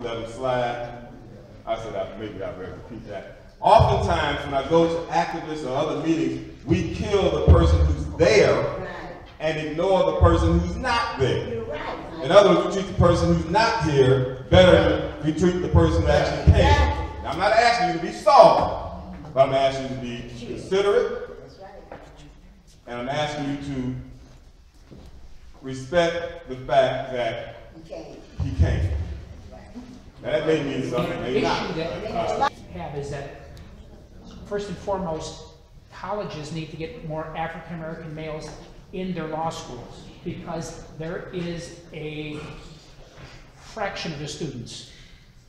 let them slide. I said, maybe I better repeat that. Oftentimes, when I go to activists or other meetings, we kill the person who's there and ignore the person who's not there. In other words, we treat the person who's not here better than we treat the person that actually came. Now, I'm not asking you to be soft, but I'm asking you to be considerate, and I'm asking you to respect the fact that he came. Now, that may mean something, may not. Have is that, first and foremost, colleges need to get more African-American males in their law schools, because there is a fraction of the students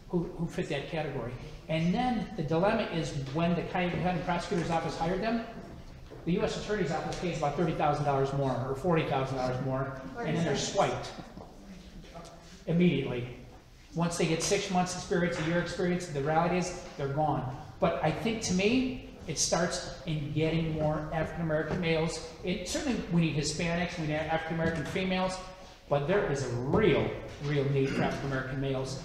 who fit that category. And then the dilemma is, when the county prosecutor's office hired them, the U.S. Attorney's office pays about $30,000 more or $40,000 more, and then they're swiped immediately. Once they get 6 months experience, a year experience, the reality is they're gone. But I think, to me, it starts in getting more African-American males. Certainly we need Hispanics, we need African-American females, but there is a real, real need for African-American males.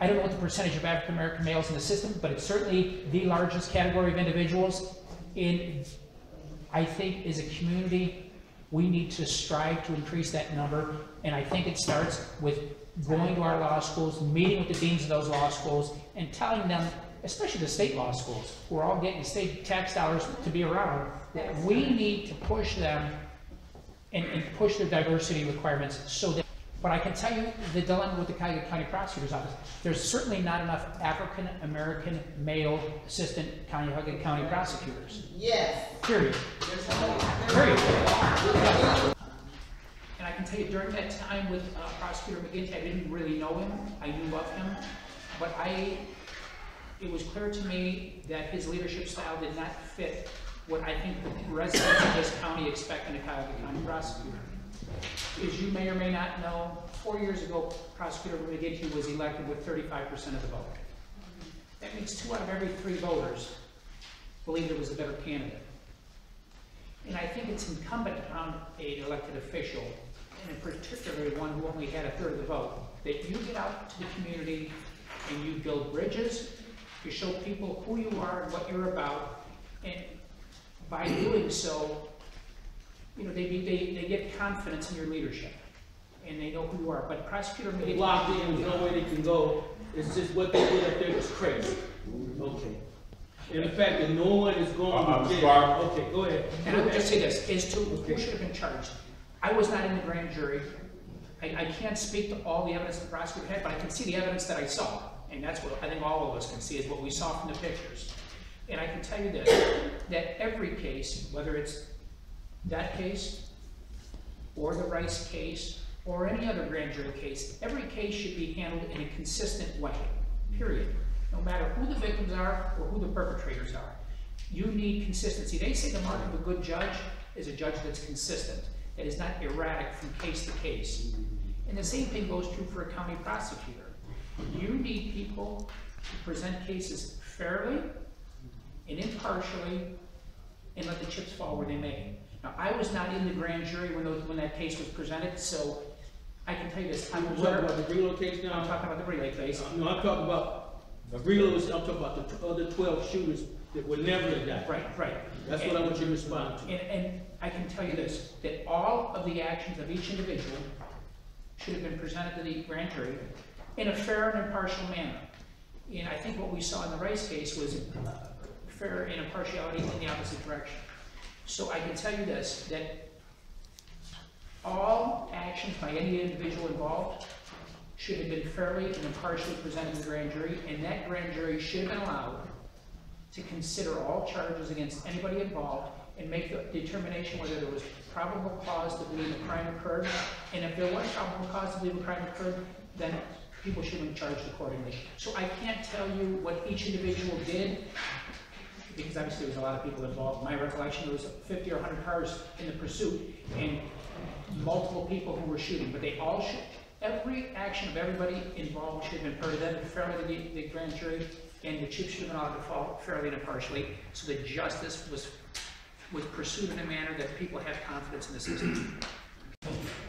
I don't know what the percentage of African-American males in the system, but it's certainly the largest category of individuals. I think, as a community, we need to strive to increase that number, and I think it starts with going to our law schools, meeting with the deans of those law schools, and telling them, especially the state law schools, we're all getting state tax dollars to be around, that we need to push them and push their diversity requirements so that, but I can tell you the dilemma with the Cuyahoga County Prosecutor's Office. There's certainly not enough African-American male assistant Cuyahoga County prosecutors. Yes. Period. Period. Yeah. And I can tell you, during that time with Prosecutor McGinty, I didn't really know him. I knew of him, but it was clear to me that his leadership style did not fit what I think the residents of this county expect in a Cuyahoga County prosecutor. As you may or may not know, 4 years ago, Prosecutor McGinty was elected with 35% of the vote. That means 2 out of every 3 voters believe there was a better candidate. And I think it's incumbent on an elected official, and in particular one who only had 1/3 of the vote, that you get out to the community and you build bridges, you show people who you are and what you're about, and by doing so, you know, they get confidence in your leadership, and they know who you are. But Prosecutor McGinty locked in, there's no way they can go. It's just what they did up there was crazy. Okay. And the fact that no one is going to jail. Okay, go ahead. And I would just say this, is to who should have been charged. I was not in the grand jury. I can't speak to all the evidence the prosecutor had, but I can see the evidence that I saw. And that's what I think all of us can see, is what we saw from the pictures. And I can tell you this, that every case, whether it's that case, or the Rice case, or any other grand jury case, every case should be handled in a consistent way, period. No matter who the victims are or who the perpetrators are. You need consistency. They say the mark of a good judge is a judge that's consistent, that is not erratic from case to case. And the same thing goes true for a county prosecutor. You need people to present cases fairly and impartially and let the chips fall where they may. Now, I was not in the grand jury when that case was presented, so I can tell you this. I'm aware about the Grillo case now. I'm talking about the Relay case. No, I'm talking about Grillo. I'm talking about the other 12 shooters that were never in that. Right, right. That's what I want you to respond to. And I can tell you this, that all of the actions of each individual should have been presented to the grand jury in a fair and impartial manner. And I think what we saw in the Rice case was fair and impartiality in the opposite direction. So I can tell you this, that all actions by any individual involved should have been fairly and impartially presented to the grand jury, and that grand jury should have been allowed to consider all charges against anybody involved and make the determination whether there was probable cause to believe a crime occurred, and if there was probable cause to believe a crime occurred, then people should have been charged accordingly. So I can't tell you what each individual did, because obviously there was a lot of people involved. My recollection, there was 50 or 100 cars in the pursuit and multiple people who were shooting, but they all should, every action of everybody involved should have been presented fairly to the grand jury, and the chips should have been allowed to fall fairly and impartially, so that justice was pursued in a manner that people have confidence in the system.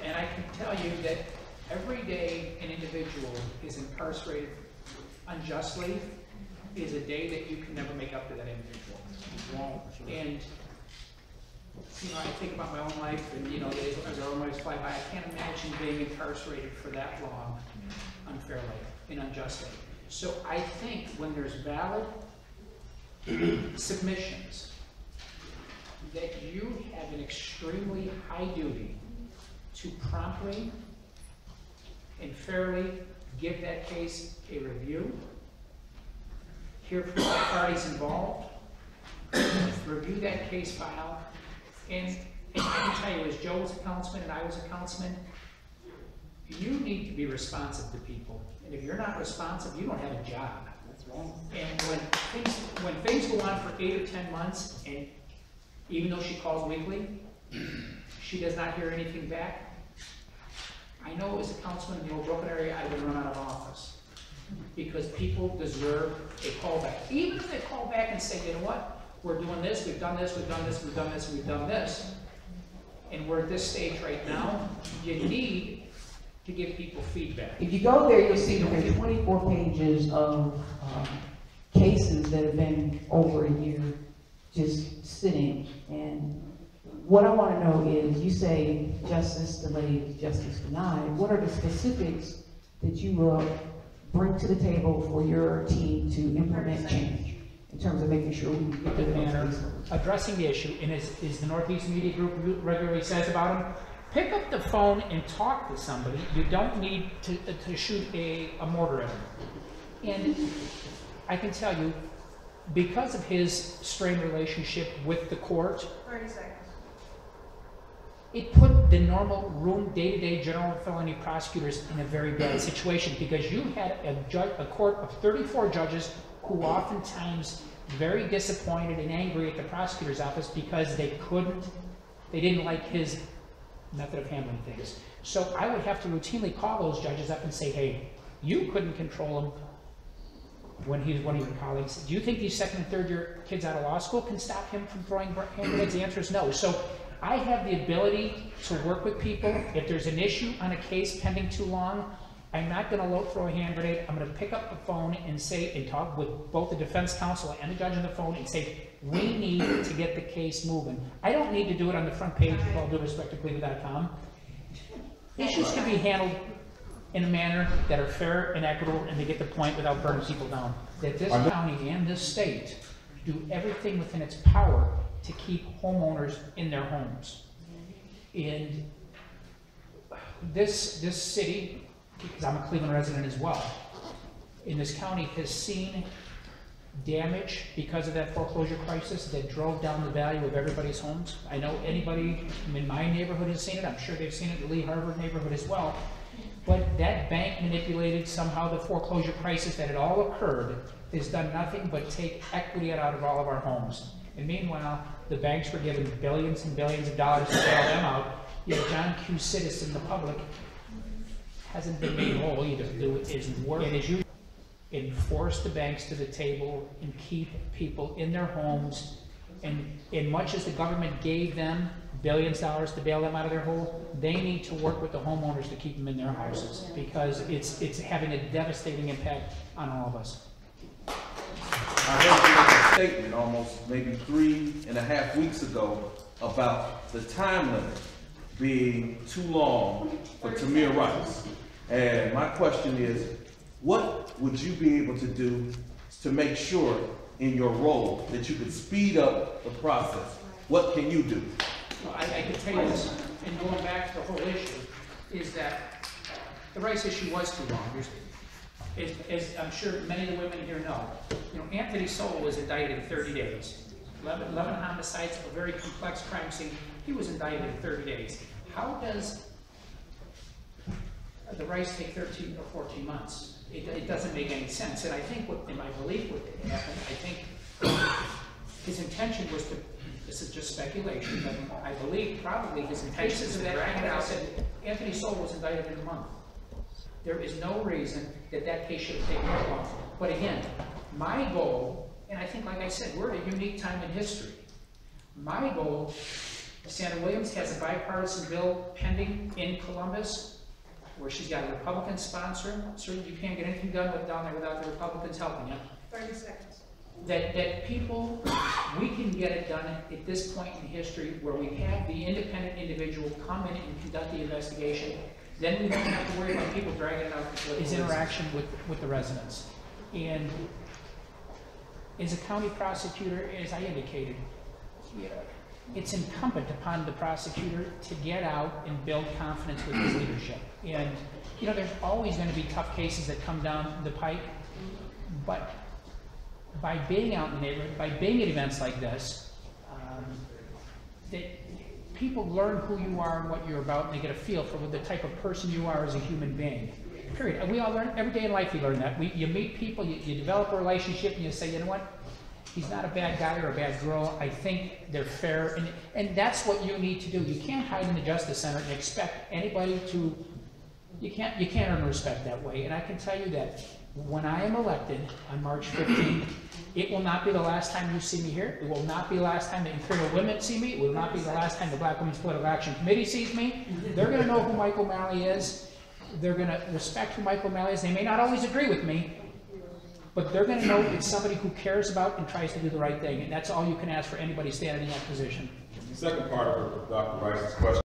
And I can tell you that Every day an individual is incarcerated unjustly is a day that you can never make up to that individual. You won't. And you know, I think about my own life, and you know, as our own lives fly by, I can't imagine being incarcerated for that long unfairly and unjustly. So I think when there's valid submissions, that you have an extremely high duty to promptly and fairly give that case a review, hear from the parties involved, review that case file, and I can tell you, as Joe was a councilman and I was a councilman, you need to be responsive to people. And if you're not responsive, you don't have a job. That's right. And when things go on for 8 or 10 months, and even though she calls weekly, she does not hear anything back. I know as a councilman in the Old Brooklyn area, I would run out of office, because people deserve a callback. Even if they call back and say, you know what, we're doing this, we've done this, we've done this, we've done this, we've done this, and we're at this stage right now, you need to give people feedback. If you go there, you'll see that there's 24 pages of cases that have been over a year just sitting. And what I want to know is, you say justice delayed, justice denied. What are the specifics that you will bring to the table for your team to implement change in terms of making sure we get the manner, addressing the issue? And as the Northeast Media Group regularly says about them, pick up the phone and talk to somebody. You don't need to shoot a mortar at them. And I can tell you, because of his strained relationship with the court, 30 seconds. It put the normal room, day-to-day general felony prosecutors in a very bad situation, because you had a court of 34 judges who oftentimes very disappointed and angry at the prosecutor's office because they didn't like his method of handling things. So I would have to routinely call those judges up and say, hey, you couldn't control him when he was one of your colleagues. Do you think these second and third year kids out of law school can stop him from throwing handbags? The answer is no. So I have the ability to work with people. If there's an issue on a case pending too long, I'm not going to throw a hand grenade. I'm going to pick up the phone and say, and talk with both the defense counsel and the judge on the phone and say, we need to get the case moving. I don't need to do it on the front page of all due respect to Cleveland.com. Issues can be handled in a manner that are fair and equitable, and they get the point without burning people down. That this county and this state do everything within its power to keep homeowners in their homes. And this city, because I'm a Cleveland resident as well, in this county has seen damage because of that foreclosure crisis that drove down the value of everybody's homes. I know anybody in my neighborhood has seen it. I'm sure they've seen it in the Lee Harvard neighborhood as well. But that bank manipulated somehow the foreclosure crisis that had all occurred, has done nothing but take equity out of all of our homes. And meanwhile, the banks were given billions and billions of dollars to bail them out, yet John Q. Citizen, the public, hasn't been made whole either. It is worth it. As you enforce the banks to the table and keep people in their homes, and much as the government gave them billions of dollars to bail them out of their hole, they need to work with the homeowners to keep them in their houses, because it's having a devastating impact on all of us. I heard a statement almost maybe 3.5 weeks ago about the time limit being too long for Tamir Rice. And my question is, what would you be able to do to make sure in your role that you could speed up the process? What can you do? Well, I can tell you this, and going back to the whole issue, is that the Rice issue was too long. As I'm sure many of the women here know, you know, Anthony Sowell was indicted in 30 days. 11 homicides, a very complex crime scene. He was indicted in 30 days. How does the Rice take 13 or 14 months? It doesn't make any sense. And I think, in my belief, what happened, I think his intention was to, this is just speculation, but I believe probably his intention was to drag it out. Anthony Sowell was indicted in a month. There is no reason that that case should have taken that long. But again, my goal, and I think, like I said, we're at a unique time in history. My goal, Senator Williams has a bipartisan bill pending in Columbus where she's got a Republican sponsor. So you can't get anything done down there without the Republicans helping you. 30 seconds. That people, we can get it done at this point in history where we have the independent individual come in and conduct the investigation. Then we don't have to worry about people dragging it out. His interaction with the residents. And as a county prosecutor, as I indicated, it's incumbent upon the prosecutor to get out and build confidence with his leadership. And you know, there's always going to be tough cases that come down the pike, but by being out in the neighborhood, by being at events like this, that people learn who you are and what you're about, and they get a feel for what the type of person you are as a human being. Period. And we all learn, every day in life you learn that. You meet people, you develop a relationship, and you say, you know what? He's not a bad guy or a bad girl. I think they're fair. And that's what you need to do. You can't hide in the Justice Center and expect anybody to, you can't earn respect that way. And I can tell you that when I am elected on March 15th, it will not be the last time you see me here. It will not be the last time the Imperial Women see me. It will not be the last time the Black Women's Political Action Committee sees me. They're going to know who Michael O'Malley is. They're going to respect who Michael O'Malley is. They may not always agree with me, but they're going to know it's somebody who cares about and tries to do the right thing. And that's all you can ask for anybody standing in that position. The second part of Dr. Rice's question.